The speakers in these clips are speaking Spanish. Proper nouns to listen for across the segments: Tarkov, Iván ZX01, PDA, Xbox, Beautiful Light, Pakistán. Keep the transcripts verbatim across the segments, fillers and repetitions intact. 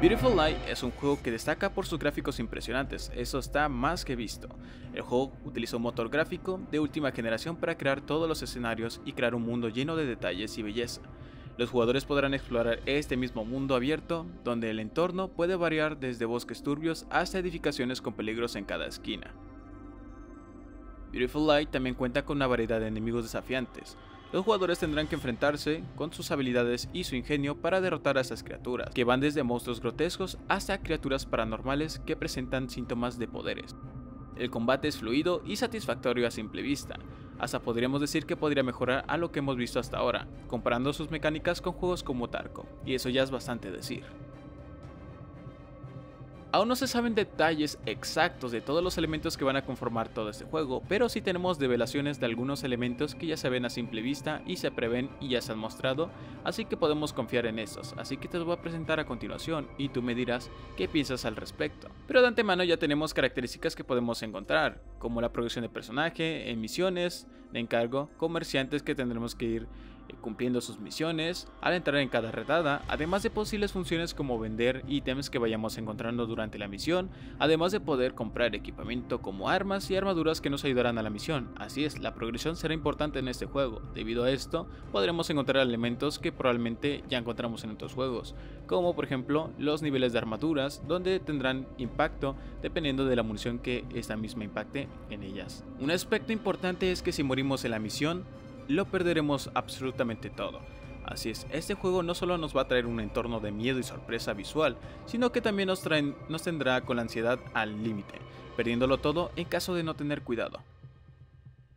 Beautiful Light es un juego que destaca por sus gráficos impresionantes, eso está más que visto. El juego utiliza un motor gráfico de última generación para crear todos los escenarios y crear un mundo lleno de detalles y belleza. Los jugadores podrán explorar este mismo mundo abierto, donde el entorno puede variar desde bosques turbios hasta edificaciones con peligros en cada esquina. Beautiful Light también cuenta con una variedad de enemigos desafiantes. Los jugadores tendrán que enfrentarse con sus habilidades y su ingenio para derrotar a estas criaturas, que van desde monstruos grotescos hasta criaturas paranormales que presentan síntomas de poderes. El combate es fluido y satisfactorio a simple vista, hasta podríamos decir que podría mejorar a lo que hemos visto hasta ahora, comparando sus mecánicas con juegos como Tarkov, y eso ya es bastante decir. Aún no se saben detalles exactos de todos los elementos que van a conformar todo este juego, pero sí tenemos develaciones de algunos elementos que ya se ven a simple vista y se prevén y ya se han mostrado, así que podemos confiar en estos, así que te los voy a presentar a continuación y tú me dirás qué piensas al respecto. Pero de antemano ya tenemos características que podemos encontrar, como la progresión de personaje, misiones de encargo, comerciantes que tendremos que ir cumpliendo sus misiones al entrar en cada redada, además de posibles funciones como vender ítems que vayamos encontrando durante la misión, además de poder comprar equipamiento como armas y armaduras que nos ayudarán a la misión. Así es, la progresión será importante en este juego, debido a esto podremos encontrar elementos que probablemente ya encontramos en otros juegos, como por ejemplo los niveles de armaduras, donde tendrán impacto dependiendo de la munición que esta misma impacte en ellas. Un aspecto importante es que si morimos en la misión, lo perderemos absolutamente todo. Así es, este juego no solo nos va a traer un entorno de miedo y sorpresa visual, sino que también nos, traen, nos tendrá con la ansiedad al límite, perdiéndolo todo en caso de no tener cuidado.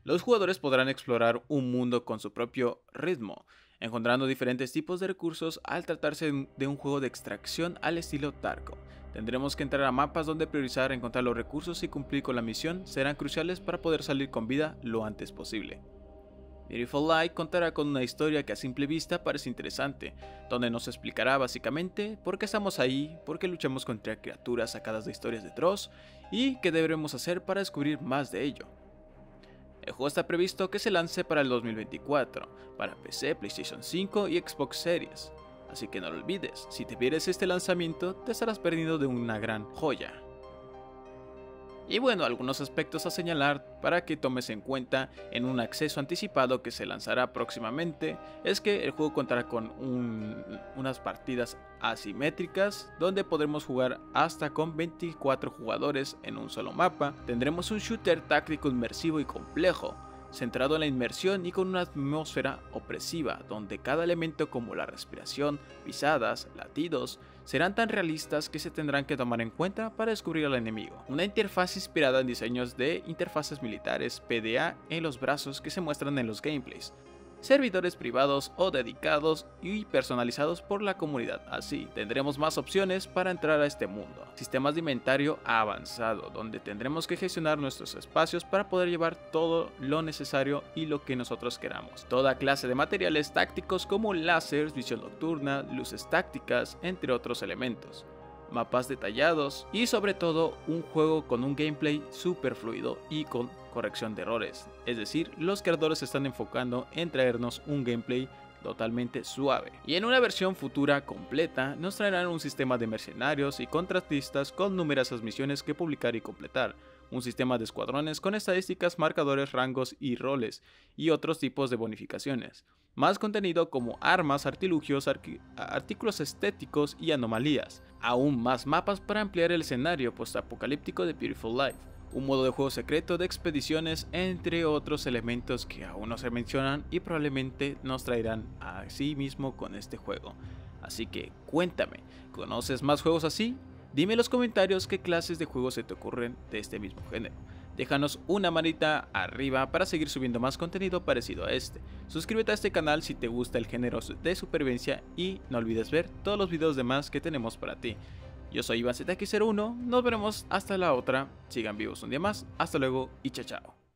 Los jugadores podrán explorar un mundo con su propio ritmo, encontrando diferentes tipos de recursos al tratarse de un juego de extracción al estilo Tarkov. Tendremos que entrar a mapas donde priorizar, encontrar los recursos y cumplir con la misión serán cruciales para poder salir con vida lo antes posible. Beautiful Light contará con una historia que a simple vista parece interesante, donde nos explicará básicamente por qué estamos ahí, por qué luchamos contra criaturas sacadas de historias de Tross y qué debemos hacer para descubrir más de ello. El juego está previsto que se lance para el dos mil veinticuatro, para P C, PlayStation cinco y Xbox Series, así que no lo olvides, si te pierdes este lanzamiento te estarás perdiendo de una gran joya. Y bueno, algunos aspectos a señalar para que tomes en cuenta en un acceso anticipado que se lanzará próximamente es que el juego contará con un, unas partidas asimétricas donde podremos jugar hasta con veinticuatro jugadores en un solo mapa. Tendremos un shooter táctico inmersivo y complejo, centrado en la inmersión y con una atmósfera opresiva, donde cada elemento como la respiración, pisadas, latidos, serán tan realistas que se tendrán que tomar en cuenta para descubrir al enemigo. Una interfaz inspirada en diseños de interfaces militares P D A en los brazos que se muestran en los gameplays. Servidores privados o dedicados y personalizados por la comunidad, así tendremos más opciones para entrar a este mundo. Sistemas de inventario avanzado, donde tendremos que gestionar nuestros espacios para poder llevar todo lo necesario y lo que nosotros queramos. Toda clase de materiales tácticos como láseres, visión nocturna, luces tácticas, entre otros elementos. Mapas detallados y sobre todo un juego con un gameplay super fluido y con corrección de errores, es decir, los creadores se están enfocando en traernos un gameplay totalmente suave. Y en una versión futura completa nos traerán un sistema de mercenarios y contratistas con numerosas misiones que publicar y completar, un sistema de escuadrones con estadísticas, marcadores, rangos y roles y otros tipos de bonificaciones, más contenido como armas, artilugios, artículos estéticos y anomalías, aún más mapas para ampliar el escenario postapocalíptico de Beautiful Light, un modo de juego secreto de expediciones, entre otros elementos que aún no se mencionan y probablemente nos traerán a sí mismo con este juego. Así que cuéntame, ¿conoces más juegos así? Dime en los comentarios qué clases de juegos se te ocurren de este mismo género. Déjanos una manita arriba para seguir subiendo más contenido parecido a este. Suscríbete a este canal si te gusta el género de supervivencia y no olvides ver todos los videos demás que tenemos para ti. Yo soy Iván Z X cero uno, nos veremos hasta la otra, sigan vivos un día más, hasta luego y chao chao.